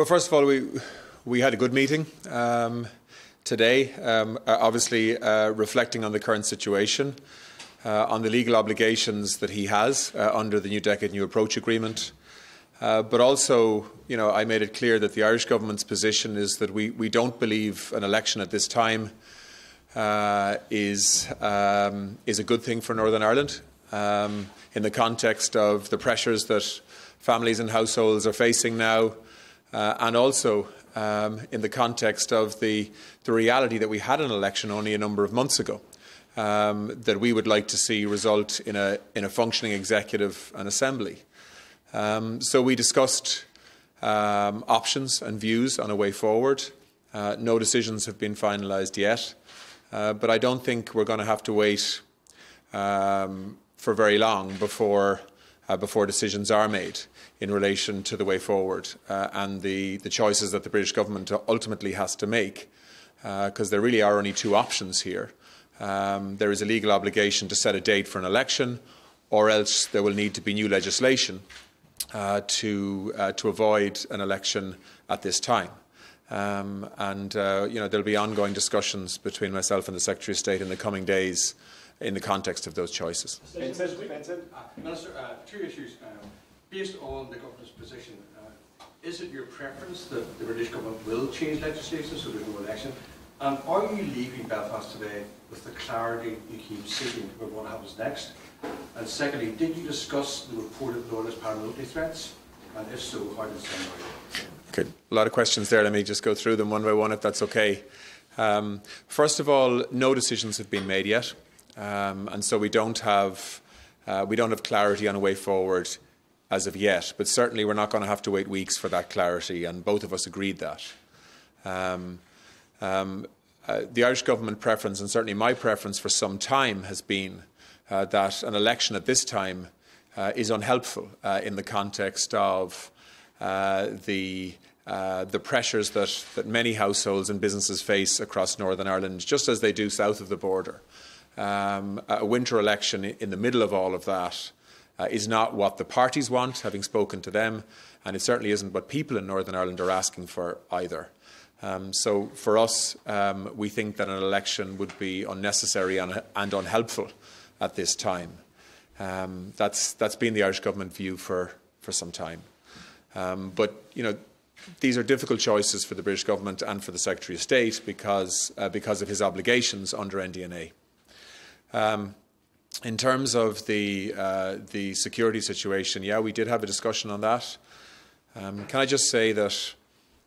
Well, first of all, we had a good meeting today, obviously reflecting on the current situation, on the legal obligations that he has under the New Decade New Approach Agreement. But also, you know, I made it clear that the Irish government's position is that we don't believe an election at this time is a good thing for Northern Ireland in the context of the pressures that families and households are facing now. And also in the context of the reality that we had an election only a number of months ago, that we would like to see result in a functioning executive and assembly. So we discussed options and views on a way forward. No decisions have been finalised yet, but I don't think we're going to have to wait for very long before decisions are made in relation to the way forward and the choices that the British government ultimately has to make, because there really are only two options here. There is a legal obligation to set a date for an election, or else there will need to be new legislation to avoid an election at this time. You know, there'll be ongoing discussions between myself and the Secretary of State in the coming days in the context of those choices. Minister, two issues. Based on the government's position, is it your preference that the British government will change legislation so there's no election? And are you leaving Belfast today with the clarity you keep seeking about what happens next? And secondly, did you discuss the reported loyalist paramilitary threats? And if so, how did it sound like? Okay, a lot of questions there. Let me just go through them one by one, if that's okay. First of all, no decisions have been made yet, and so we don't have clarity on a way forward as of yet. But certainly, we're not going to have to wait weeks for that clarity, and both of us agreed that. The Irish government preference, and certainly my preference for some time, has been that an election at this time is unhelpful in the context of the pressures that many households and businesses face across Northern Ireland, just as they do south of the border. A winter election in the middle of all of that is not what the parties want, having spoken to them, and it certainly isn't what people in Northern Ireland are asking for either. So for us, we think that an election would be unnecessary and unhelpful at this time. That's been the Irish government view for some time. But you know, these are difficult choices for the British government and for the Secretary of State because of his obligations under NDNA. In terms of the security situation, yeah, we did have a discussion on that. Can I just say that,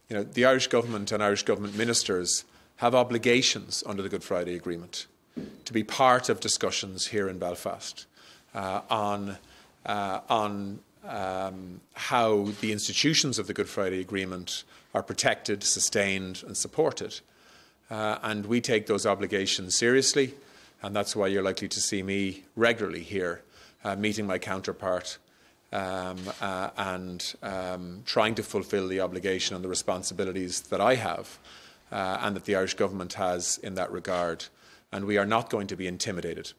you know, the Irish government and Irish government ministers have obligations under the Good Friday Agreement to be part of discussions here in Belfast on how the institutions of the Good Friday Agreement are protected, sustained and supported. And we take those obligations seriously, and that's why you're likely to see me regularly here meeting my counterpart trying to fulfil the obligation and the responsibilities that I have and that the Irish government has in that regard. And we are not going to be intimidated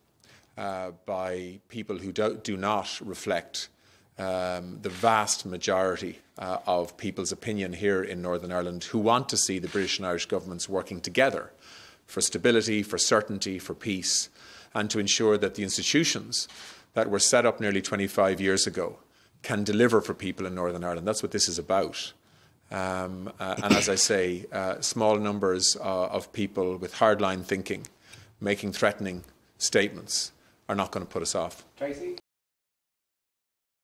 by people who do not reflect the vast majority of people's opinion here in Northern Ireland, who want to see the British and Irish governments working together for stability, for certainty, for peace, and to ensure that the institutions that were set up nearly 25 years ago can deliver for people in Northern Ireland. That's what this is about. And as I say, small numbers of people with hardline thinking making threatening statements are not going to put us off. Tracy?